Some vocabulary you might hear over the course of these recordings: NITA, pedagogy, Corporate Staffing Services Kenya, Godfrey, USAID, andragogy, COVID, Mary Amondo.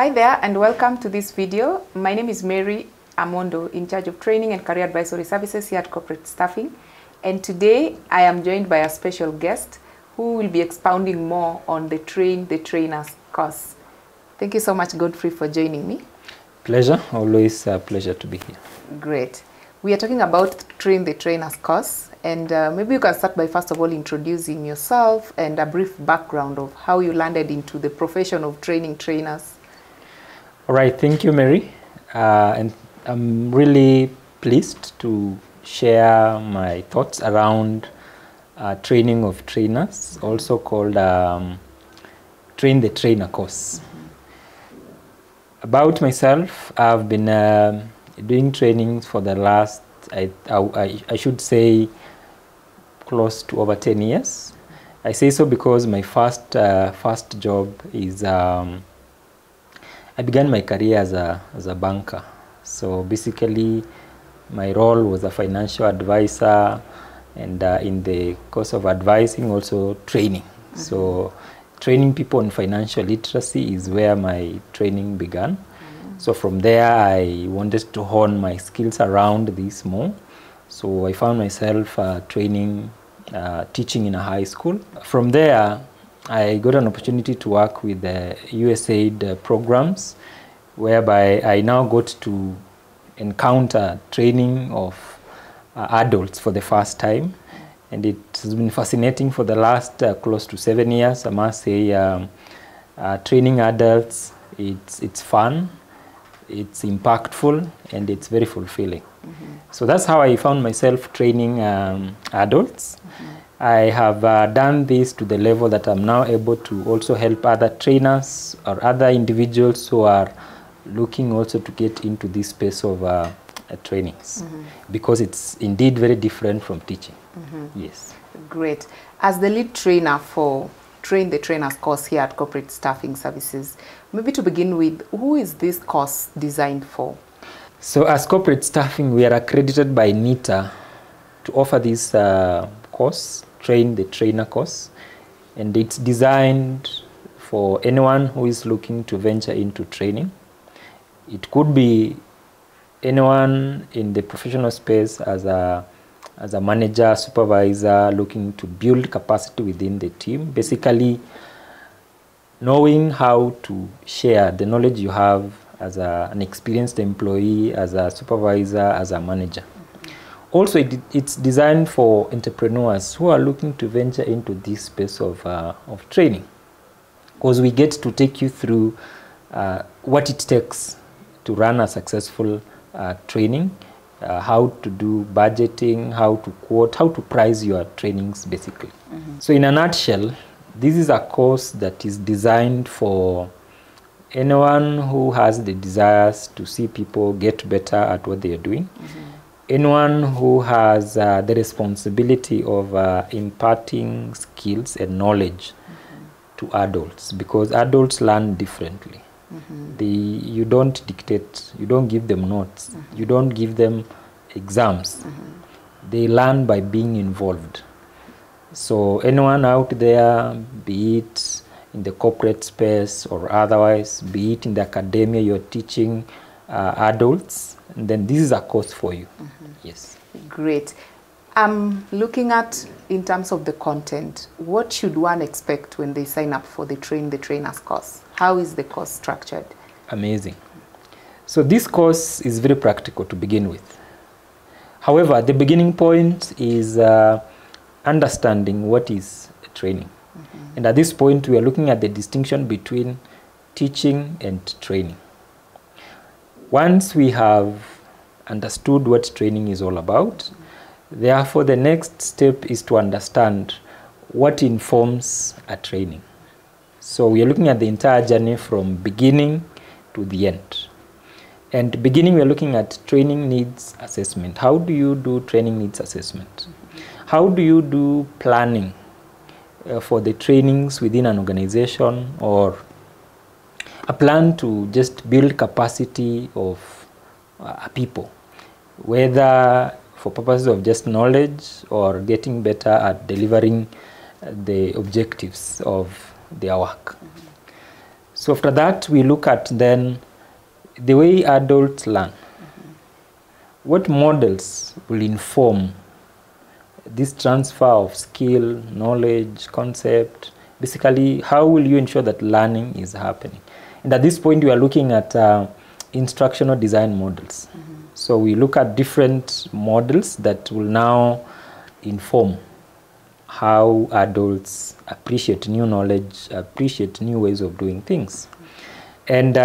Hi there and welcome to this video. My name is Mary Amondo, in charge of Training and Career Advisory Services here at Corporate Staffing. And today I am joined by a special guest who will be expounding more on the Train the Trainers course. Thank you so much, Godfrey, for joining me. Pleasure. Always a pleasure to be here. Great. We are talking about Train the Trainers course. And maybe you can start by first of all introducing yourself and a brief background of how you landed into the profession of training trainers. All right, thank you, Mary, and I'm really pleased to share my thoughts around training of trainers, also called Train the Trainer course. About myself, I've been doing trainings for the last, I should say, close to over 10 years. I say so because my first job is I began my career as a banker. So basically my role was a financial advisor, and in the course of advising, also training. Mm-hmm. So training people on financial literacy is where my training began. Mm-hmm. So from there I wanted to hone my skills around this more. So I found myself training, teaching in a high school. From there I got an opportunity to work with the USAID programs, whereby I now got to encounter training of adults for the first time. And it has been fascinating for the last close to 7 years. I must say, training adults, it's fun, it's impactful, and it's very fulfilling. Mm-hmm. So that's how I found myself training adults. Mm-hmm. I have done this to the level that I'm now able to also help other trainers or other individuals who are looking also to get into this space of trainings. Mm-hmm. Because it's indeed very different from teaching. Mm-hmm. Yes. Great. As the lead trainer for Train the Trainers course here at Corporate Staffing Services, maybe to begin with, who is this course designed for? So as Corporate Staffing, we are accredited by NITA to offer this course, Train the Trainer course, and it's designed for anyone who is looking to venture into training. It could be anyone in the professional space as a manager, supervisor, looking to build capacity within the team, basically knowing how to share the knowledge you have as an experienced employee, as a supervisor, as a manager. Also, it's designed for entrepreneurs who are looking to venture into this space of training, because we get to take you through what it takes to run a successful training, how to do budgeting, how to quote, how to price your trainings, basically. Mm-hmm. So in a nutshell, this is a course that is designed for anyone who has the desires to see people get better at what they are doing. Mm-hmm. Anyone who has the responsibility of imparting skills and knowledge mm-hmm. to adults, because adults learn differently. Mm-hmm. You don't dictate, you don't give them notes, mm-hmm. you don't give them exams. Mm-hmm. They learn by being involved. So anyone out there, be it in the corporate space or otherwise, be it in the academia you're teaching adults, and then this is a course for you. Mm-hmm. Yes. Great. I'm looking at, in terms of the content, what should one expect when they sign up for the Train the Trainers course? How is the course structured? Amazing. So this course is very practical to begin with. However, the beginning point is understanding what is training. Mm-hmm. And at this point, we are looking at the distinction between teaching and training. Once we have understood what training is all about, therefore the next step is to understand what informs a training. So we are looking at the entire journey from beginning to the end. And beginning, we are looking at training needs assessment. How do you do training needs assessment? How do you do planning for the trainings within an organization, or a plan to just build capacity of people, whether for purposes of just knowledge or getting better at delivering the objectives of their work. Mm-hmm. So after that, we look at then the way adults learn. What models will inform this transfer of skill, knowledge, concept? Basically, how will you ensure that learning is happening? And at this point, we are looking at instructional design models. Mm-hmm. So we look at different models that will now inform how adults appreciate new knowledge, appreciate new ways of doing things. Mm-hmm. And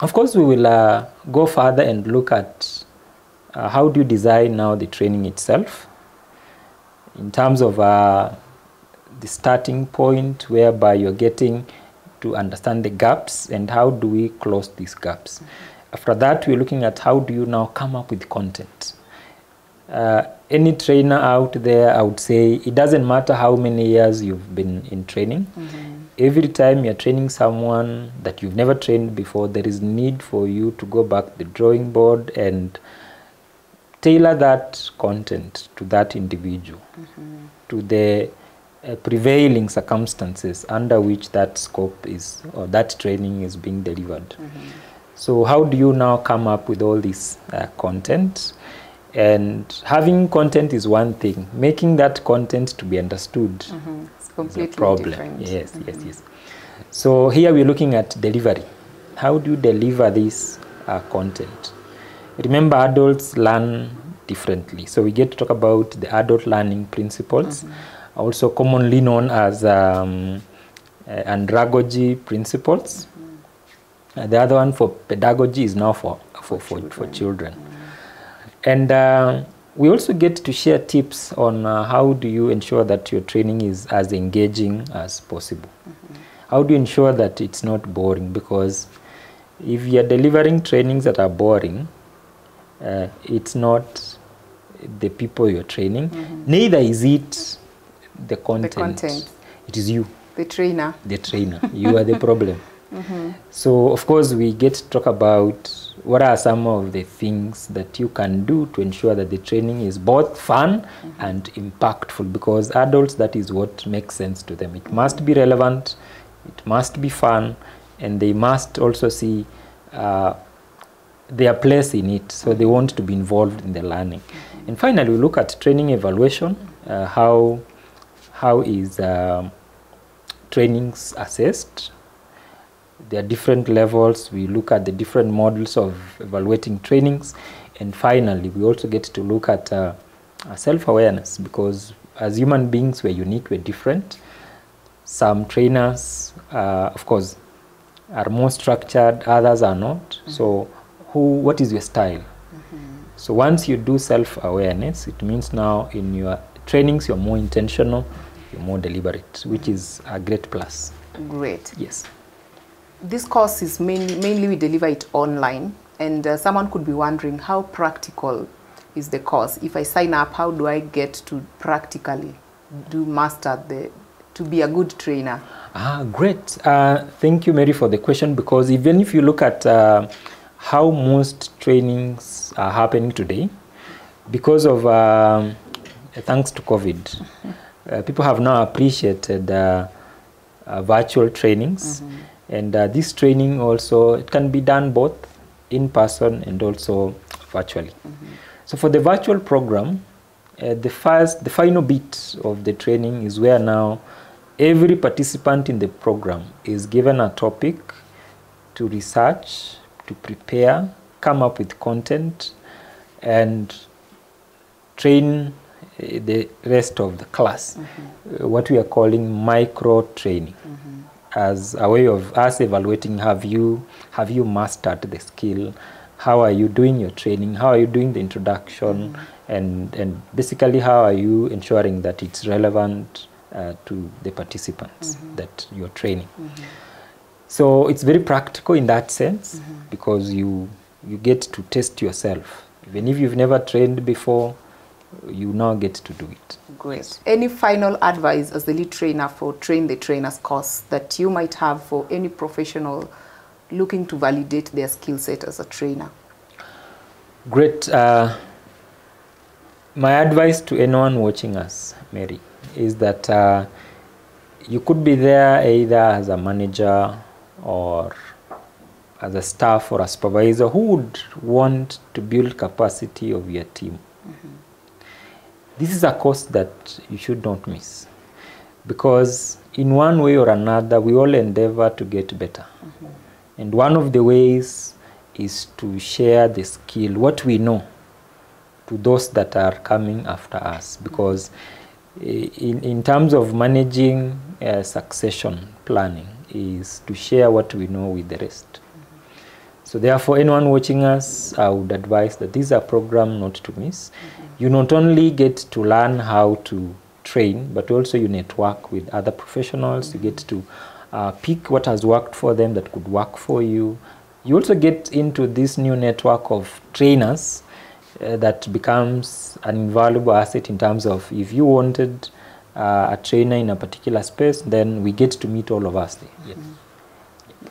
of course, we will go further and look at how do you design now the training itself in terms of the starting point whereby you're getting to understand the gaps and how do we close these gaps. Mm-hmm. After that, we're looking at how do you now come up with content. Any trainer out there, I would say, it doesn't matter how many years you've been in training. Mm-hmm. Every time you're training someone that you've never trained before, there is need for you to go back to the drawing board and tailor that content to that individual, mm-hmm. to the prevailing circumstances under which that scope is, or that training is being delivered. Mm-hmm. So how do you now come up with all this content? And having content is one thing. Making that content to be understood, mm-hmm. completely problem. Different. Yes, mm-hmm. yes, yes. So here we're looking at delivery. How do you deliver this content? Remember, adults learn differently. So we get to talk about the adult learning principles, mm-hmm. also commonly known as andragogy principles. Mm-hmm. The other one for pedagogy is now for children. Mm-hmm. And we also get to share tips on how do you ensure that your training is as engaging as possible. Mm-hmm. How do you ensure that it's not boring? Because if you're delivering trainings that are boring, it's not the people you're training. Mm-hmm. Neither is it the content. The content. It is you. The trainer. The trainer. You are the problem. Mm-hmm. So, of course, we get to talk about what are some of the things that you can do to ensure that the training is both fun mm-hmm. and impactful, because adults, that is what makes sense to them. It mm-hmm. must be relevant, it must be fun, and they must also see their place in it, so they want to be involved in the learning. Mm-hmm. And finally, we look at training evaluation, how is trainings assessed. There are different levels. We look at the different models of evaluating trainings. And finally, we also get to look at self-awareness, because as human beings, we're unique, we're different. Some trainers, of course, are more structured, others are not. Mm-hmm. So what is your style? Mm-hmm. So once you do self-awareness, it means now in your trainings, you're more intentional, you're more deliberate, which is a great plus. Great. Yes. This course is mainly we deliver it online, and someone could be wondering how practical is the course. If I sign up, how do I get to practically to be a good trainer? Ah, great. Thank you, Mary, for the question, because even if you look at how most trainings are happening today, because of thanks to COVID, people have now appreciated virtual trainings. Mm-hmm. And this training also, it can be done both in person and also virtually. Mm-hmm. So for the virtual program, the final bit of the training is where now every participant in the program is given a topic to research, to prepare, come up with content, and train the rest of the class, mm-hmm. What we are calling micro-training. Mm-hmm. As a way of us evaluating, have you mastered the skill? How are you doing your training? How are you doing the introduction? Mm-hmm. And basically, how are you ensuring that it's relevant to the participants mm-hmm. that you're training? Mm-hmm. So it's very practical in that sense, mm-hmm. because you get to test yourself. Even if you've never trained before, you now get to do it. Great. Any final advice as the lead trainer for Train the Trainers course that you might have for any professional looking to validate their skill set as a trainer? Great. My advice to anyone watching us, Mary, is that you could be there either as a manager or as a staff or a supervisor who would want to build capacity of your team. Mm-hmm. This is a course that you should not miss, because in one way or another, we all endeavor to get better. Mm-hmm. And one of the ways is to share the skill, what we know, to those that are coming after us, because in terms of managing succession planning is to share what we know with the rest. Mm-hmm. So therefore, anyone watching us, I would advise that this is a program not to miss. Mm-hmm. You not only get to learn how to train, but also you network with other professionals. Mm-hmm. You get to pick what has worked for them that could work for you. You also get into this new network of trainers that becomes an invaluable asset in terms of if you wanted a trainer in a particular space, then we get to meet all of us there. Yes.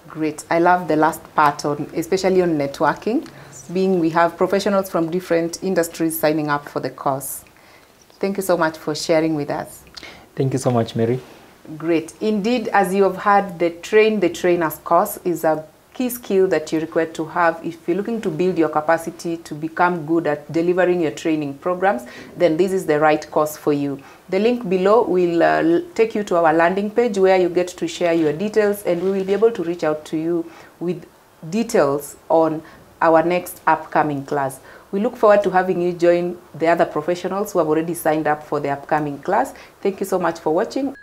Great. I love the last part, especially on networking, yes. Being we have professionals from different industries signing up for the course. Thank you so much for sharing with us. Thank you so much, Mary. Great. Indeed, as you have heard, the Train the Trainers course is a key skill that you require to have if you're looking to build your capacity to become good at delivering your training programs, then this is the right course for you. The link below will take you to our landing page where you get to share your details, and we will be able to reach out to you with details on our next upcoming class. We look forward to having you join the other professionals who have already signed up for the upcoming class. Thank you so much for watching.